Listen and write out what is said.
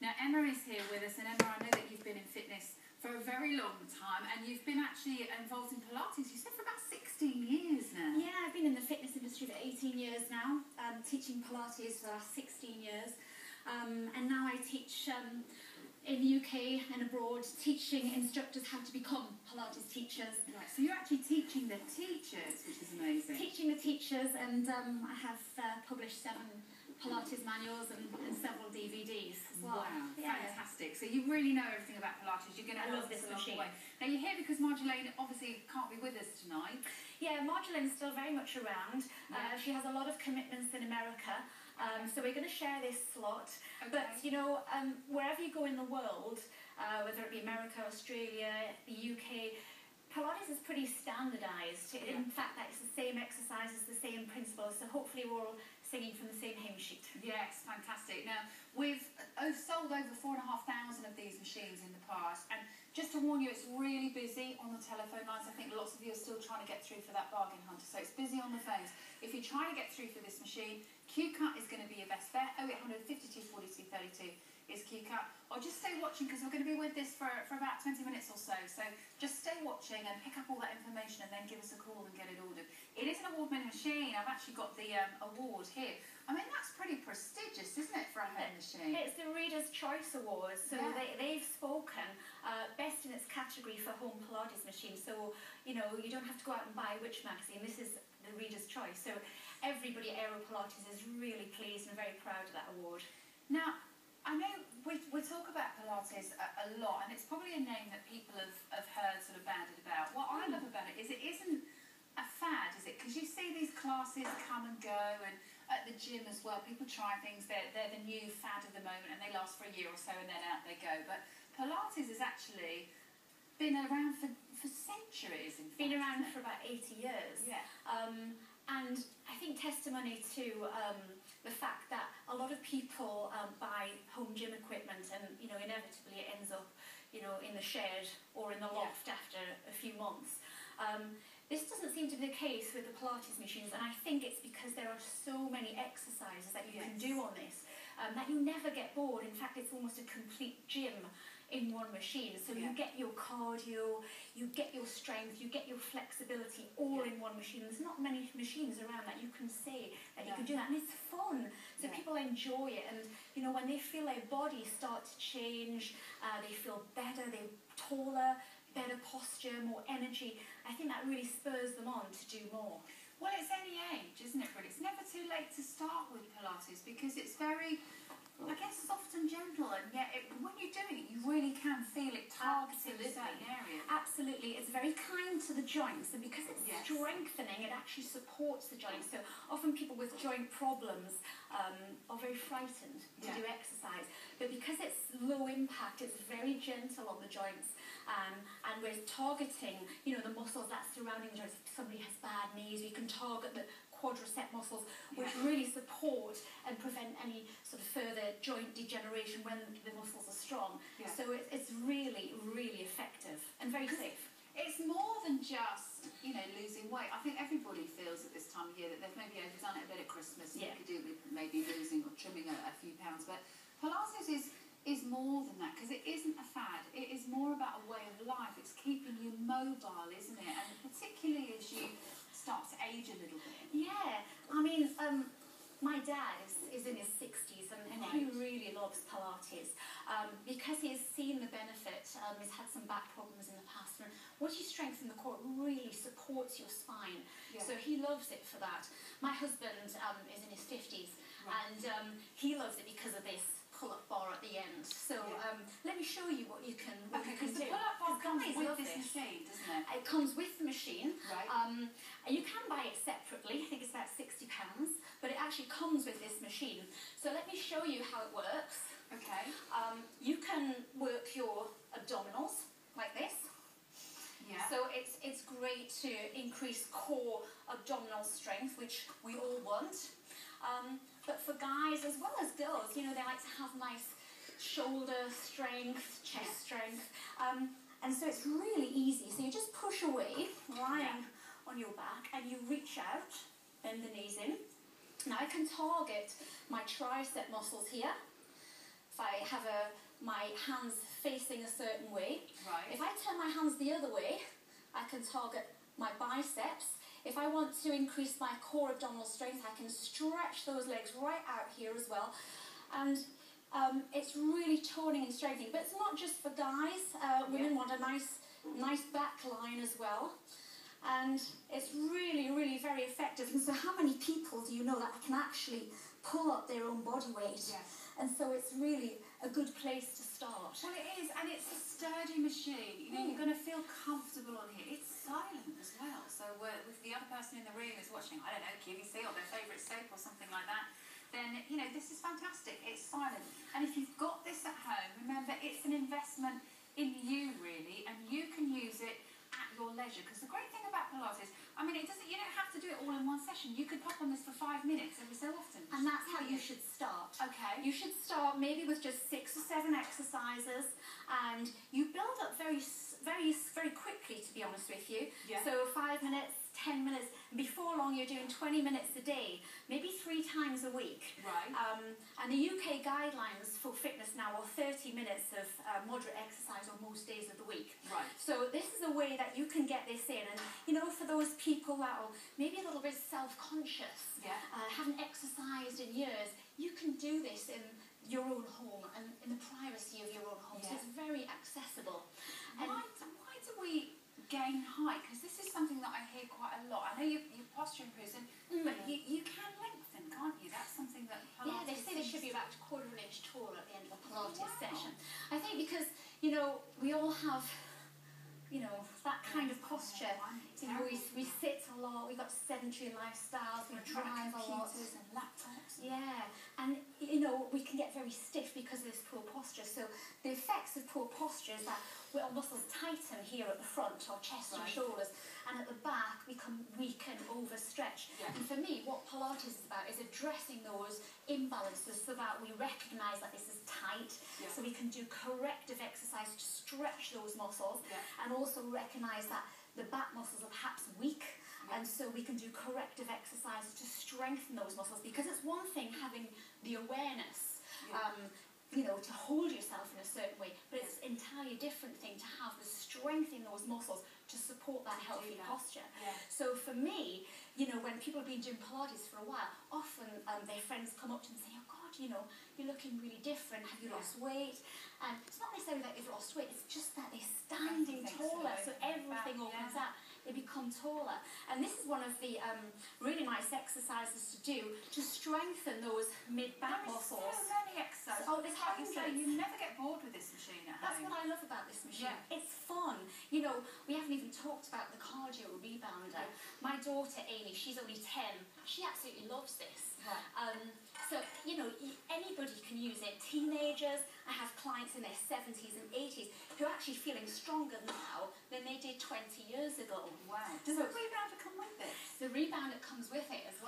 Now Emma is here with us, and Emma, I know that you've been in fitness for a very long time, and you've been actually involved in Pilates, you said, for about 16 years now. Yeah, I've been in the fitness industry for 18 years now, teaching Pilates for the last 16 years, and now I teach in the UK and abroad, teaching instructors how to become Pilates teachers. Right, so you're actually teaching the teachers, which is amazing. Teaching the teachers, and I have published 7 Pilates manuals and several DVDs as well. Wow, yeah. Fantastic. So you really know everything about Pilates. You're going to love this machine. Now you're here because Marjolaine obviously can't be with us tonight. Yeah, Marjolaine's still very much around. Yeah. She has a lot of commitments in America. So we're going to share this slot, okay. But you know, wherever you go in the world, whether it be America, Australia, the UK, Pilates is pretty standardised. Yeah. In fact, it's the same exercises, the same principles, so hopefully we're all singing from the same hymn sheet. Yes, fantastic. Now, we've sold over 4,500 of these machines in the past, and just to warn you, it's really busy on the telephone lines. I think lots of you are still trying to get through for that bargain hunter, so it's busy on the phones. If you're trying to get through for this machine, Q Cut is going to be your best bet. 0800 52 42 32 is Q Cut. Or just stay watching, because we're going to be with this for about 20 minutes or so. So just stay watching and pick up all that information, and then give us a call and get it ordered. It is an award-winning machine. I've actually got the award here. I mean, that's pretty prestigious, isn't it, for a home machine? It's the Reader's Choice Award, so yeah. They've spoken best in its category for home Pilates machine. So, you know, you don't have to go out and buy which magazine. This is the Reader's Choice. So everybody at AeroPilates is really pleased and very proud of that award. Now, I know we talk about Pilates a lot, and it's probably a name that people have heard sort of banded about. What I love about it is it isn't a fad, is it? Because you see these classes come and go, and at the gym as well, people try things, they're the new fad of the moment, and they last for a year or so, and then out they go. But Pilates has actually been around for centuries, in fact. Been around for about 80 years. Yeah. And I think testimony to the fact that a lot of people buy home gym equipment, and you know, inevitably it ends up, you know, in the shed or in the loft, yeah, after a few months. This doesn't seem to be the case with the Pilates machines, and I think it's because there are so many exercises that you, yes, can do on this that you never get bored. In fact, it's almost a complete gym in one machine. So yeah, you get your cardio, you get your strength, you get your flexibility all, yeah, in one machine. There's not many machines around that you can say that, no, you can do that, and it's fun. So yeah, people enjoy it, and you know, when they feel their body start to change, they feel better, they're taller, better posture, more energy. I think that really spurs them on to do more. Well, it's any age, isn't it, really? It's never too late to start with Pilates, because it's very, I guess, soft and gentle, and yet when you're doing it, you really can feel it targeting certain areas. Absolutely. It's very kind to the joints, and because it's, yes, strengthening, it actually supports the joints. So often people with joint problems are very frightened to, yeah, do exercise, but because it's low impact, it's very gentle on the joints. And we're targeting, you know, the muscles that's surrounding the joints. If somebody has bad knees, we can target the quadricep muscles, which, yeah, really support and prevent any sort of further joint degeneration when the muscles are strong. Yeah. So it's really, really effective and very safe. It's more than just, you know, losing weight. I think everybody feels at this time of year that they've maybe overdone it a bit at Christmas, and, yeah, you could do with maybe losing or trimming a few pounds. But Pilates is more than that, because it isn't a fad. It is more about a way of life. It's keeping you mobile, isn't it? And particularly as you start to age a little bit. Yeah, I mean, my dad is in his 60s, and right, he really loves Pilates because he has seen the benefit. He's had some back problems in the past, and once you strengthen the core, it really supports your spine. Yeah. So he loves it for that. My husband is in his 50s, right, and he loves it because of this pull-up bar at the end. So yeah, let me show you what you can, okay, because the pull-up bar comes with this machine, doesn't it? It comes with the machine. Right. And you can buy it separately. I think it's about £60, but it actually comes with this machine. So let me show you how it works. Okay. You can work your abdominals like this. Yeah. So it's great to increase core abdominal strength, which we all want. But for guys as well as girls, you know, they like to have nice shoulder strength, chest, yeah, strength, and so it's really easy. So you just push away, lying, yeah, on your back, and you reach out, bend the knees in. Now I can target my tricep muscles here, if I have my hands facing a certain way. Right. If I turn my hands the other way, I can target my biceps. If I want to increase my core abdominal strength, I can stretch those legs right out here as well. And it's really toning and strengthening. But it's not just for guys. Women want a nice back line as well. And it's really, really very effective. And so how many people do you know that can actually pull up their own body weight? Yes. And so it's really a good place to start. Well, it is, and it's a sturdy machine. You know, you're going to feel comfortable on here. It's silent as well. So if the other person in the room is watching, I don't know, QVC or their favourite soap or something like that, then, you know, this is fantastic. It's silent. And if you've got this at home, remember, it's an investment in you, really, and you can use it at your leisure, because the great thing about Pilates, I mean, it doesn't, you don't have to do it all in one session. You could pop on this for 5 minutes every so often. And that's how you should start. Okay. You should start maybe with just 6 or 7 exercises, and you build up very, very, very quickly, to be honest with you. Yeah. So 5 minutes, 10 minutes, and before long you're doing 20 minutes a day, maybe 3 times a week. Right. And the UK guidelines for fitness now are 30 minutes of moderate exercise on most days of the week. Right. So this is a way that you can get this in, and you know, for those people that are maybe a little bit self-conscious, haven't exercised in years, you can do this in your own home and in the privacy of your own home. Yeah. So it's very accessible. And why do we gain height? Because this is something that I hear quite a lot. I know your posture improves, but you can lengthen, can't you? That's something that Pilates. Yeah, they say they should be about a quarter of an inch tall at the end of a Pilates session. I think because, you know, we all have, you know, that kind of posture. You know, we sit a lot, we've got sedentary lifestyles, we drive a lot. Computers and laptops. Yeah, and, you know, we can get very stiff because of this poor posture. So the effects of poor posture is that our muscles tighten here at the front, our chest and shoulders, and at the back we can weaken, overstretch. Yeah. And for me, what Pilates is about is addressing those imbalances so that we recognise that this is tight, so we can do corrective exercise to stretch those muscles, and also recognise that the back muscles are perhaps weak, and so we can do corrective exercise to strengthen those muscles, because it's one thing having the awareness, you know, to hold yourself in a certain way, but it's an entirely different thing to have the strength in those muscles to support that healthy posture. Yeah. So for me, you know, when people have been doing Pilates for a while, often their friends come up to them and say, oh God, you know, you're looking really different, have you lost weight? And it's not necessarily that they've lost weight, it's just that they're standing taller, so everything opens up. They become taller. And this is one of the really nice exercises to do to strengthen those mid-back muscles. There are so many exercises. Oh, there's you never get bored with this machine at home. That's what I love about this machine. Yeah. It's fun. You know, we haven't even talked about the cardio rebounder. My daughter, Amy, she's only 10. She absolutely loves this. Right. So, you know, anybody can use it. Teenagers, I have clients in their 70s and 80s who are actually feeling stronger now than they did 20 years ago. Wow. Does the rebound come with it? The rebound that comes with it as well.